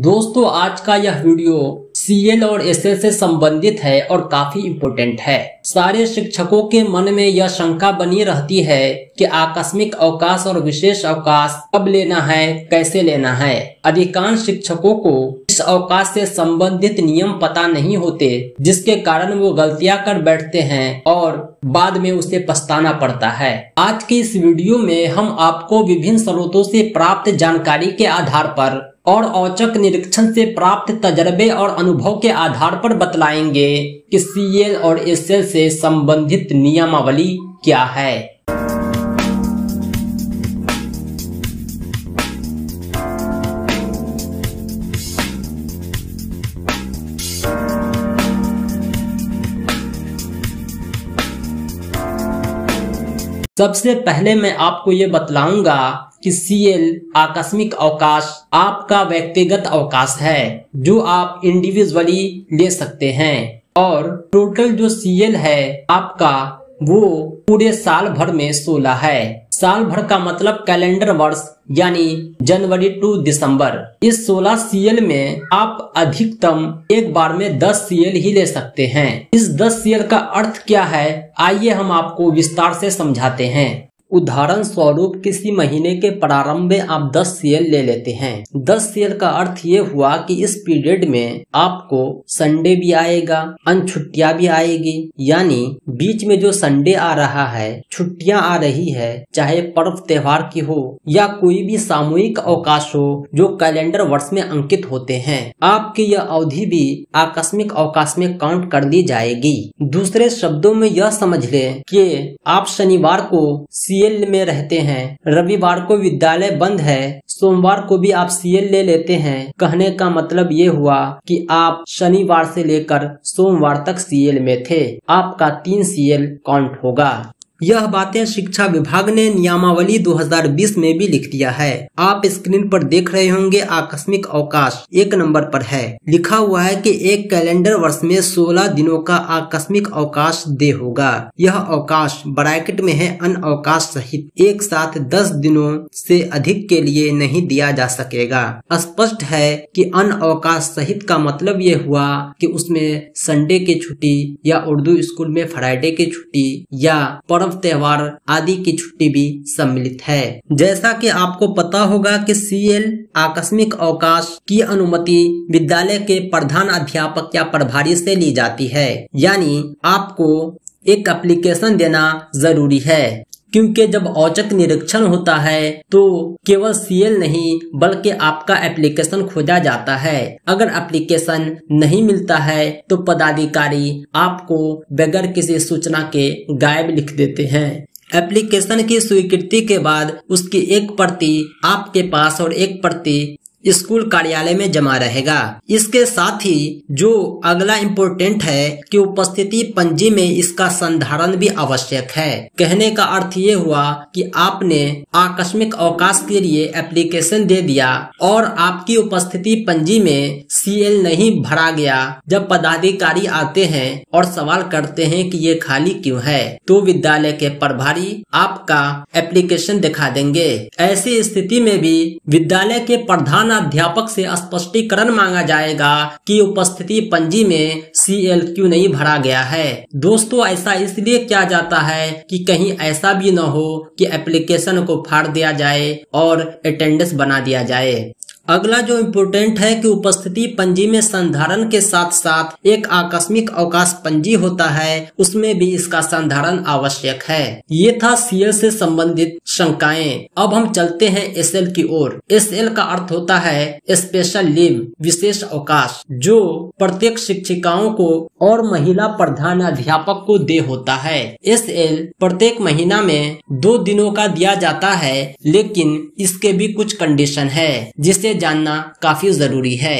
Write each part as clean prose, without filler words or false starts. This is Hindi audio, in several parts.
दोस्तों आज का यह वीडियो CL और SL से संबंधित है और काफी इम्पोर्टेंट है। सारे शिक्षकों के मन में यह शंका बनी रहती है कि आकस्मिक अवकाश और विशेष अवकाश कब लेना है, कैसे लेना है। अधिकांश शिक्षकों को इस अवकाश से संबंधित नियम पता नहीं होते, जिसके कारण वो गलतियां कर बैठते हैं और बाद में उसे पछताना पड़ता है। आज के इस वीडियो में हम आपको विभिन्न स्रोतों से प्राप्त जानकारी के आधार पर और औचक निरीक्षण से प्राप्त तजर्बे और अनुभव के आधार पर बतलाएंगे कि CL और SL से संबंधित नियमावली क्या है। सबसे पहले मैं आपको ये बतलाऊंगा कि CL आकस्मिक अवकाश आपका व्यक्तिगत अवकाश है जो आप इंडिविजुअली ले सकते हैं, और टोटल जो CL है आपका वो पूरे साल भर में 16 है। साल भर का मतलब कैलेंडर वर्ष, यानी जनवरी टू दिसंबर। इस 16 CL में आप अधिकतम एक बार में 10 CL ही ले सकते हैं। इस 10 CL का अर्थ क्या है, आइए हम आपको विस्तार से समझाते हैं। उदाहरण स्वरूप किसी महीने के प्रारंभ में आप 10 CL ले लेते हैं। 10 CL का अर्थ ये हुआ कि इस पीरियड में आपको संडे भी आएगा, अन्य छुट्टियां भी आएगी, यानी बीच में जो संडे आ रहा है, छुट्टियां आ रही है, चाहे पर्व त्योहार की हो या कोई भी सामूहिक अवकाश हो जो कैलेंडर वर्ष में अंकित होते हैं, आपकी यह अवधि भी आकस्मिक अवकाश में काउंट कर ली जाएगी। दूसरे शब्दों में यह समझ लें कि आप शनिवार को CL में रहते हैं, रविवार को विद्यालय बंद है, सोमवार को भी आप CL ले लेते हैं। कहने का मतलब ये हुआ कि आप शनिवार से लेकर सोमवार तक CL में थे, आपका 3 CL काउंट होगा। यह बातें शिक्षा विभाग ने नियमावली 2020 में भी लिख दिया है। आप स्क्रीन पर देख रहे होंगे आकस्मिक अवकाश 1 नंबर पर है, लिखा हुआ है कि एक कैलेंडर वर्ष में 16 दिनों का आकस्मिक अवकाश दे होगा। यह अवकाश ब्रैकेट में है अन अवकाश सहित एक साथ 10 दिनों से अधिक के लिए नहीं दिया जा सकेगा। स्पष्ट है कि अन अवकाश सहित का मतलब ये हुआ कि उसमें संडे की छुट्टी या उर्दू स्कूल में फ्राइडे की छुट्टी या पर्व त्योहार आदि की छुट्टी भी सम्मिलित है। जैसा कि आपको पता होगा कि CL आकस्मिक अवकाश की अनुमति विद्यालय के प्रधान अध्यापक या प्रभारी से ली जाती है, यानी आपको एक एप्लीकेशन देना जरूरी है, क्योंकि जब औचक निरीक्षण होता है तो केवल CL नहीं बल्कि आपका एप्लीकेशन खोजा जाता है। अगर एप्लीकेशन नहीं मिलता है तो पदाधिकारी आपको बगैर किसी सूचना के गायब लिख देते हैं। एप्लीकेशन की स्वीकृति के बाद उसकी एक प्रति आपके पास और एक प्रति स्कूल कार्यालय में जमा रहेगा। इसके साथ ही जो अगला इम्पोर्टेंट है कि उपस्थिति पंजी में इसका संधारण भी आवश्यक है। कहने का अर्थ ये हुआ कि आपने आकस्मिक अवकाश के लिए एप्लीकेशन दे दिया और आपकी उपस्थिति पंजी में CL नहीं भरा गया। जब पदाधिकारी आते हैं और सवाल करते हैं कि ये खाली क्यों है, तो विद्यालय के प्रभारी आपका एप्लीकेशन दिखा देंगे। ऐसी स्थिति में भी विद्यालय के प्रधान अध्यापक से स्पष्टीकरण मांगा जाएगा कि उपस्थिति पंजी में CL क्यों नहीं भरा गया है। दोस्तों ऐसा इसलिए किया जाता है कि कहीं ऐसा भी न हो कि एप्लीकेशन को फाड़ दिया जाए और अटेंडेंस बना दिया जाए। अगला जो इम्पोर्टेंट है कि उपस्थिति पंजी में संधारण के साथ साथ एक आकस्मिक अवकाश पंजी होता है, उसमें भी इसका संधारण आवश्यक है। ये था CL से संबंधित शंकाएं। अब हम चलते हैं SL की ओर। SL का अर्थ होता है स्पेशल लीव, विशेष अवकाश, जो प्रत्येक शिक्षिकाओं को और महिला प्रधान अध्यापक को दे होता है। SL प्रत्येक महीना में 2 दिनों का दिया जाता है, लेकिन इसके भी कुछ कंडीशन है जिसे जानना काफी जरूरी है।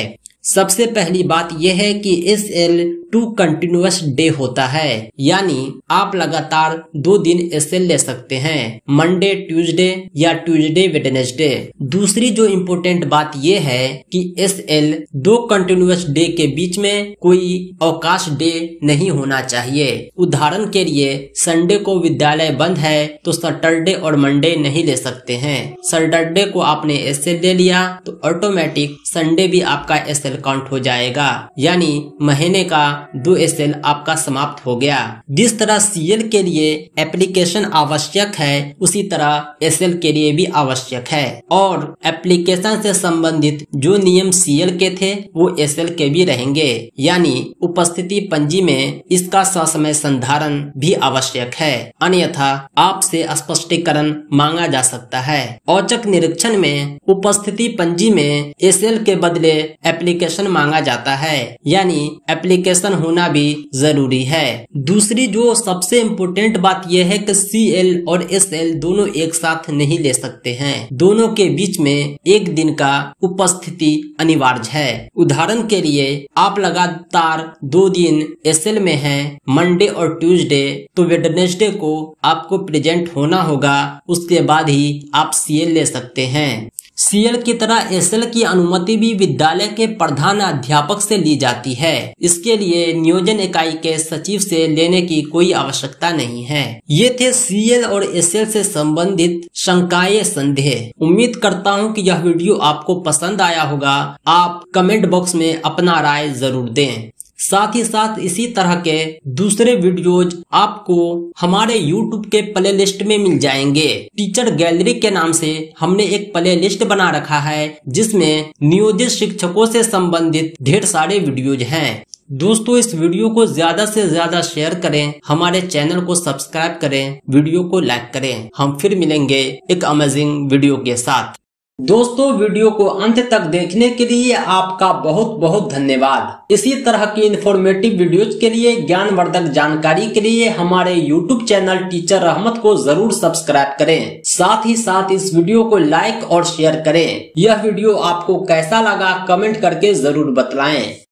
सबसे पहली बात यह है कि SL 2 कंटिन्यूअस डे होता है, यानी आप लगातार 2 दिन SL ले सकते हैं, मंडे ट्यूसडे या ट्यूसडे वेडनेसडे। दूसरी जो इम्पोर्टेंट बात यह है कि SL 2 कंटिन्यूअस डे के बीच में कोई अवकाश डे नहीं होना चाहिए। उदाहरण के लिए संडे को विद्यालय बंद है तो सैटरडे और मंडे नहीं ले सकते हैं। सैटरडे को आपने SL ले लिया तो ऑटोमेटिक संडे भी आपका SL काउंट हो जाएगा, यानी महीने का 2 SL आपका समाप्त हो गया। जिस तरह CL के लिए एप्लीकेशन आवश्यक है, उसी तरह SL के लिए भी आवश्यक है, और एप्लीकेशन से संबंधित जो नियम CL के थे वो SL के भी रहेंगे, यानी उपस्थिति पंजी में इसका ससमय संधारण भी आवश्यक है, अन्यथा आपसे स्पष्टीकरण मांगा जा सकता है। औचक निरीक्षण में उपस्थिति पंजी में SL के बदले एप्लीकेशन मांगा जाता है, यानी एप्लीकेशन होना भी जरूरी है। दूसरी जो सबसे इम्पोर्टेंट बात यह है कि CL और SL दोनों एक साथ नहीं ले सकते हैं, दोनों के बीच में एक दिन का उपस्थिति अनिवार्य है। उदाहरण के लिए आप लगातार 2 दिन SL में हैं, मंडे और ट्यूसडे, तो वेडनेसडे को आपको प्रेजेंट होना होगा, उसके बाद ही आप CL ले सकते हैं। CL की तरह SL की अनुमति भी विद्यालय के प्रधानाध्यापक से ली जाती है, इसके लिए नियोजन इकाई के सचिव से लेने की कोई आवश्यकता नहीं है। ये थे CL और SL से संबंधित शंकाएं संदेह। उम्मीद करता हूँ कि यह वीडियो आपको पसंद आया होगा। आप कमेंट बॉक्स में अपना राय जरूर दें। साथ ही साथ इसी तरह के दूसरे वीडियोज आपको हमारे YouTube के प्लेलिस्ट में मिल जाएंगे। टीचर गैलरी के नाम से हमने एक प्लेलिस्ट बना रखा है, जिसमें नियोजित शिक्षकों से संबंधित ढेर सारे वीडियोज हैं। दोस्तों, इस वीडियो को ज्यादा से ज्यादा शेयर करें, हमारे चैनल को सब्सक्राइब करें, वीडियो को लाइक करें। हम फिर मिलेंगे एक अमेजिंग वीडियो के साथ। दोस्तों, वीडियो को अंत तक देखने के लिए आपका बहुत बहुत धन्यवाद। इसी तरह की इन्फॉर्मेटिव वीडियोज के लिए, ज्ञानवर्धक जानकारी के लिए हमारे YouTube चैनल टीचर रहमत को जरूर सब्सक्राइब करें। साथ ही साथ इस वीडियो को लाइक और शेयर करें। यह वीडियो आपको कैसा लगा कमेंट करके जरूर बतलाएं।